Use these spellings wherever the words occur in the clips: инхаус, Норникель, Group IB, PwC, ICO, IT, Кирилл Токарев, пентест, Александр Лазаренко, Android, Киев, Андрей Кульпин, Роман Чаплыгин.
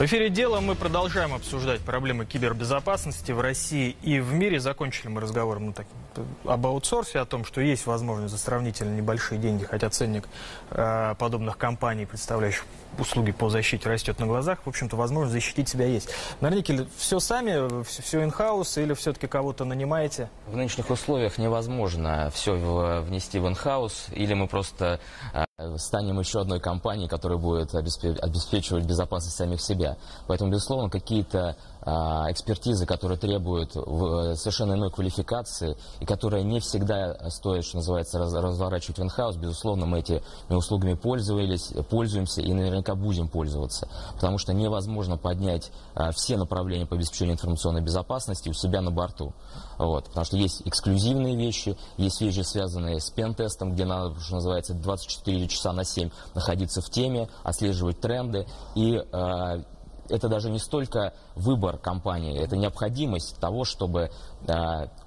В эфире «Дело» мы продолжаем обсуждать проблемы кибербезопасности в России и в мире. Закончили мы разговор об аутсорсе, о том, что есть возможность за сравнительно небольшие деньги, хотя ценник подобных компаний, представляющих услуги по защите, растет на глазах. В общем-то, возможность защитить себя есть. Норникель, все сами, все инхаус или все-таки кого-то нанимаете? В нынешних условиях невозможно все внести в инхаус, или мы просто станем еще одной компанией, которая будет обеспечивать безопасность самих себя. Поэтому, безусловно, какие-то экспертизы, которые требуют совершенно иной квалификации и которые не всегда стоит, что называется, разворачивать в инхаус, безусловно, мы этими услугами пользуемся и наверняка будем пользоваться. Потому что невозможно поднять все направления по обеспечению информационной безопасности у себя на борту. Вот. Потому что есть эксклюзивные вещи, есть вещи, связанные с пентестом, где надо, что называется, 24 часа на 7 находиться в теме, отслеживать тренды. И это даже не столько выбор компании, это необходимость того, чтобы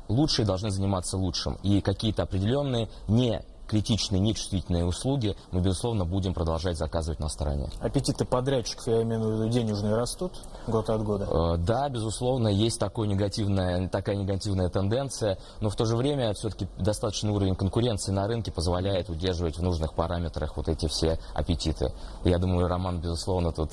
лучшие должны заниматься лучшим. И какие-то определенные не критичные, нечувствительные услуги мы, безусловно, будем продолжать заказывать на стороне. Аппетиты подрядчиков, я имею в виду, денежные, растут год от года? Да, безусловно, есть такая негативная тенденция, но в то же время все-таки достаточный уровень конкуренции на рынке позволяет удерживать в нужных параметрах вот эти все аппетиты. Я думаю, Роман, безусловно, тут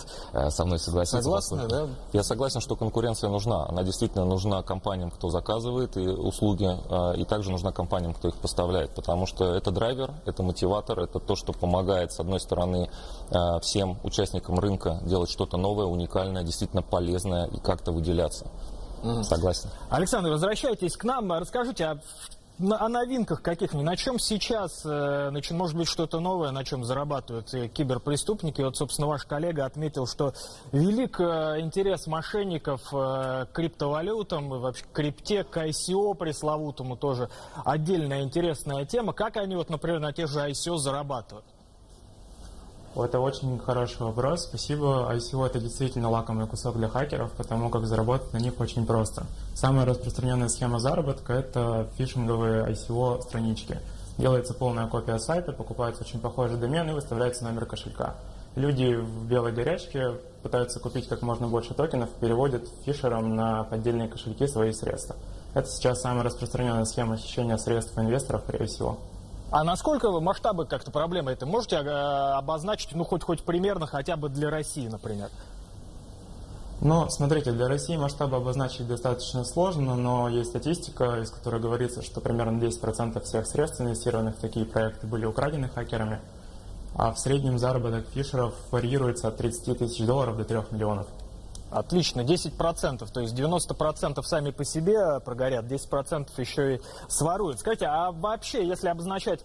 со мной согласится. Согласны, да? Я согласен, что конкуренция нужна. Она действительно нужна компаниям, кто заказывает и услуги, и также нужна компаниям, кто их поставляет, потому что это драйвер, это мотиватор, это то, что помогает, с одной стороны, всем участникам рынка делать что-то новое, уникальное, действительно полезное и как-то выделяться. Согласен. Александр, возвращайтесь к нам. Расскажите о новинках каких-нибудь. На чем сейчас, может быть, что-то новое, на чем зарабатывают киберпреступники? Вот, собственно, ваш коллега отметил, что велик интерес мошенников к криптовалютам, вообще к крипте, к ICO пресловутому, тоже отдельная интересная тема. Как они, вот, например, на тех же ICO зарабатывают? Это очень хороший вопрос. Спасибо. ICO – это действительно лакомый кусок для хакеров, потому как заработать на них очень просто. Самая распространенная схема заработка – это фишинговые ICO-странички. Делается полная копия сайта, покупаются очень похожие домены и выставляется номер кошелька. Люди в белой горячке пытаются купить как можно больше токенов и переводят фишерам на поддельные кошельки свои средства. Это сейчас самая распространенная схема хищения средств инвесторов, скорее всего. А насколько масштабы как-то проблемы это можете обозначить, ну, хоть примерно, хотя бы для России, например? Ну, смотрите, для России масштабы обозначить достаточно сложно, но есть статистика, из которой говорится, что примерно 10% всех средств, инвестированных в такие проекты, были украдены хакерами, а в среднем заработок фишеров варьируется от $30 тысяч до 3 миллионов. Отлично, 10%, то есть 90% сами по себе прогорят, 10% еще и своруют. Скажите, а вообще, если обозначать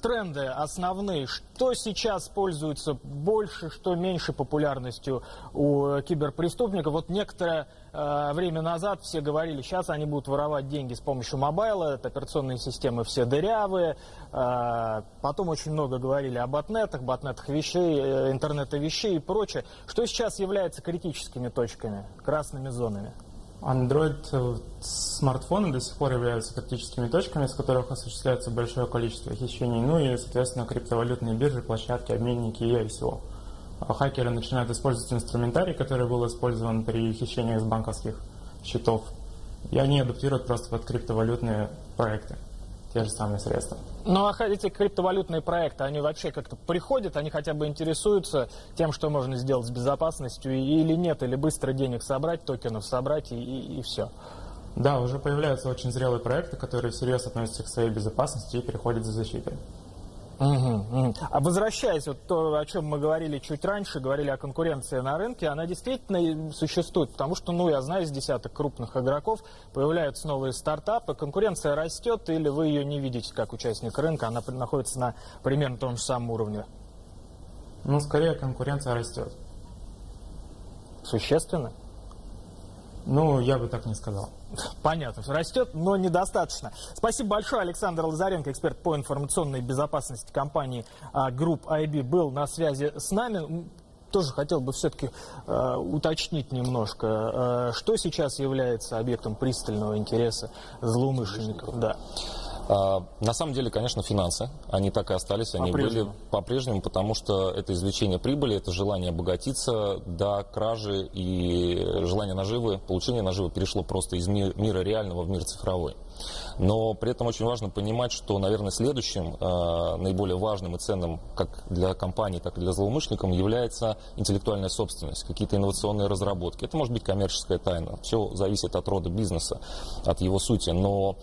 тренды основные, что сейчас пользуется больше, что меньше популярностью у киберпреступников? Вот некоторое время назад все говорили, сейчас они будут воровать деньги с помощью мобайла, это операционные системы все дырявые. Потом очень много говорили о ботнетах вещей, интернета вещей и прочее. Что сейчас является критическими точками, красными зонами? Android-смартфоны до сих пор являются критическими точками, с которых осуществляется большое количество хищений, ну и, соответственно, криптовалютные биржи, площадки, обменники и ICO. Хакеры начинают использовать инструментарий, который был использован при хищении из банковских счетов, и они адаптируют просто под криптовалютные проекты те же самые средства. Ну а эти криптовалютные проекты, они вообще как-то приходят, они хотя бы интересуются тем, что можно сделать с безопасностью или нет, или быстро денег собрать, токенов собрать и все? Да, уже появляются очень зрелые проекты, которые всерьез относятся к своей безопасности и переходят за защитой. А возвращаясь, вот то, о чем мы говорили чуть раньше, говорили о конкуренции на рынке, она действительно существует, потому что, ну, я знаю, из десяток крупных игроков появляются новые стартапы, конкуренция растет, или вы ее не видите как участник рынка, она находится на примерно том же самом уровне? Ну, скорее, конкуренция растет. Существенно? Ну, я бы так не сказал. Понятно, растет, но недостаточно. Спасибо большое. Александр Лазаренко, эксперт по информационной безопасности компании Group IB, был на связи с нами. Тоже хотел бы все-таки уточнить немножко, что сейчас является объектом пристального интереса злоумышленников. Да. На самом деле, конечно, финансы, они так и остались, они были по-прежнему, потому что это извлечение прибыли, это желание обогатиться до кражи и желание наживы, получение наживы перешло просто из мира реального в мир цифровой. Но при этом очень важно понимать, что, наверное, следующим наиболее важным и ценным как для компании, так и для злоумышленников является интеллектуальная собственность, какие-то инновационные разработки. Это может быть коммерческая тайна, все зависит от рода бизнеса, от его сути, но...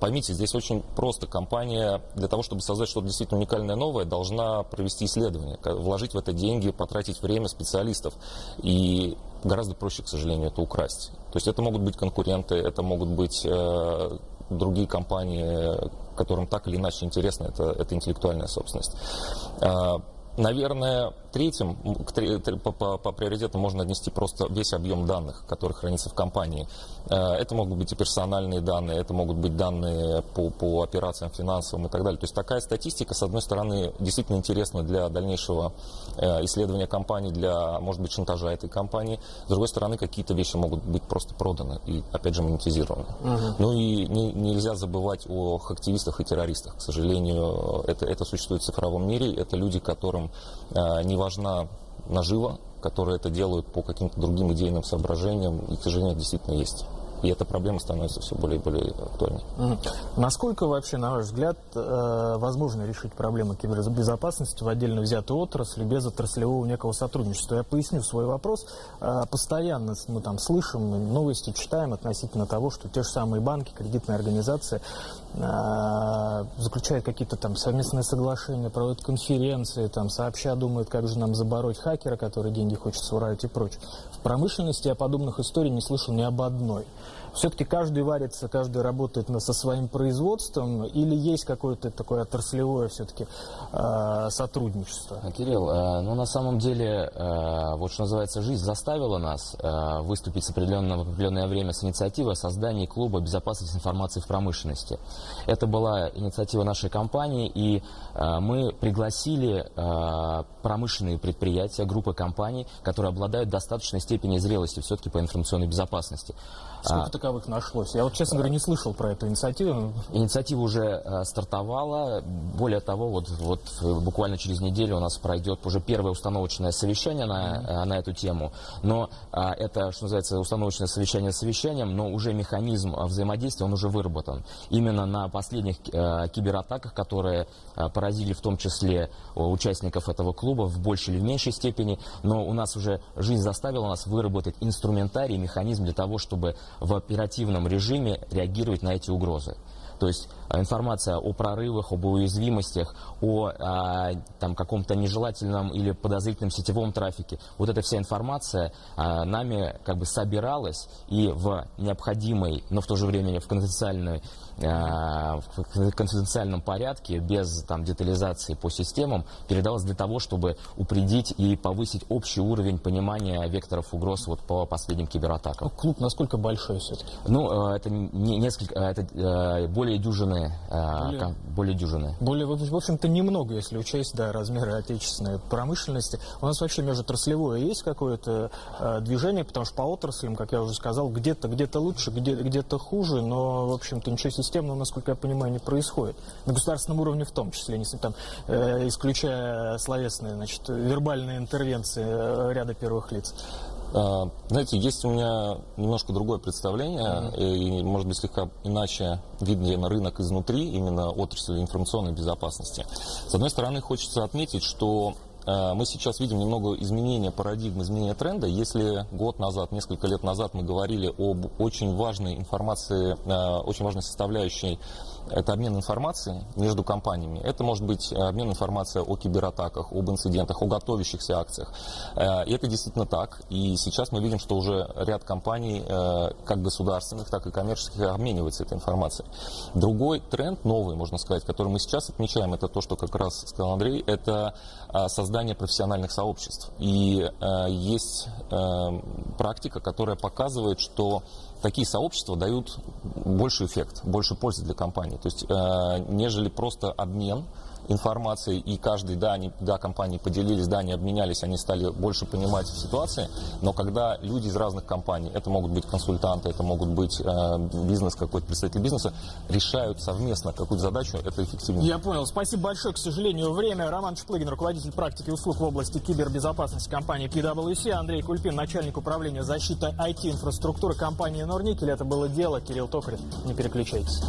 Поймите, здесь очень просто. Компания для того, чтобы создать что-то действительно уникальное, новое, должна провести исследование, вложить в это деньги, потратить время специалистов. И гораздо проще, к сожалению, это украсть. То есть это могут быть конкуренты, это могут быть другие компании, которым так или иначе интересна эта интеллектуальная собственность. Наверное, третьим по приоритетам можно отнести просто весь объем данных, который хранится в компании. Это могут быть и персональные данные, это могут быть данные по операциям финансовым и так далее. То есть такая статистика, с одной стороны, действительно интересна для дальнейшего исследования компании, для, может быть, шантажа этой компании. С другой стороны, какие-то вещи могут быть просто проданы и, опять же, монетизированы. Угу. Ну и нельзя забывать о активистах и террористах. К сожалению, это существует в цифровом мире, это люди, которым не важна нажива, которые это делают по каким-то другим идейным соображениям, и, к сожалению, действительно есть. И эта проблема становится все более и более актуальной. Насколько вообще, на ваш взгляд, возможно решить проблему кибербезопасности в отдельно взятой отрасли без отраслевого некого сотрудничества? Я поясню свой вопрос. Постоянно мы там слышим, новости читаем относительно того, что те же самые банки, кредитные организации заключают какие-то там совместные соглашения, проводят конференции, там сообща думают, как же нам забороть хакера, который деньги хочет своровать и прочее. В промышленности я подобных историй не слышал ни об одной. Все-таки каждый варится, каждый работает со своим производством, или есть какое-то такое отраслевое все-таки сотрудничество? Кирилл, ну на самом деле, вот что называется, жизнь заставила нас выступить в определенное время с инициативой о создании клуба безопасности информации в промышленности. Это была инициатива нашей компании, и мы пригласили промышленные предприятия, группы компаний, которые обладают достаточной степенью зрелости все-таки по информационной безопасности. Сколько таковых нашлось? Я вот, честно говоря, не слышал про эту инициативу. Инициатива уже стартовала. Более того, вот буквально через неделю у нас пройдет уже первое установочное совещание на эту тему. Но это, что называется, установочное совещание с совещанием, но уже механизм взаимодействия, он уже выработан. Именно на последних кибератаках, которые поразили в том числе участников этого клуба в большей или в меньшей степени, но у нас уже жизнь заставила нас выработать инструментарий, механизм для того, чтобы в оперативном режиме реагировать на эти угрозы. То есть информация о прорывах, об уязвимостях, о каком-то нежелательном или подозрительном сетевом трафике. Вот эта вся информация нами как бы собиралась и в необходимой, но в то же время в конфиденциальном порядке, без детализации по системам, передалось для того, чтобы упредить и повысить общий уровень понимания векторов угроз по последним кибератакам. А клуб насколько большой все-таки? Ну, это более дюжины. Более, в общем-то, немного, если учесть размеры отечественной промышленности. У нас вообще межотраслевое есть какое-то движение, потому что по отраслям, как я уже сказал, где-то лучше, где-то хуже, но, в общем-то, ничего системного, насколько я понимаю, не происходит. На государственном уровне в том числе, если там, исключая словесные, вербальные интервенции ряда первых лиц. Знаете, есть у меня немножко другое представление, и, может быть, слегка иначе видно рынок изнутри, именно отрасль информационной безопасности. С одной стороны, хочется отметить, что мы сейчас видим немного изменения парадигмы, изменения тренда. Если год назад, несколько лет назад мы говорили об очень важной информации, очень важной составляющей, это обмен информацией между компаниями. Это может быть обмен информацией о кибератаках, об инцидентах, о готовящихся акциях. И это действительно так. И сейчас мы видим, что уже ряд компаний, как государственных, так и коммерческих, обмениваются этой информацией. Другой тренд, новый, можно сказать, который мы сейчас отмечаем, это то, что как раз сказал Андрей, это создание профессиональных сообществ. И есть практика, которая показывает, что такие сообщества дают больше эффект, больше пользы для компании, то есть нежели просто обмен информацией, и каждый, компании поделились, они обменялись, они стали больше понимать ситуации, но когда люди из разных компаний, это могут быть консультанты, это могут быть бизнес какой-то, представитель бизнеса, решают совместно какую-то задачу, это эффективнее. Я понял. Спасибо большое. К сожалению, время. Роман Чаплыгин, руководитель практики услуг в области кибербезопасности компании PwC, Андрей Кульпин, начальник управления защиты IT-инфраструктуры компании Норникель. Это было дело. Кирилл Токарев. Не переключайтесь.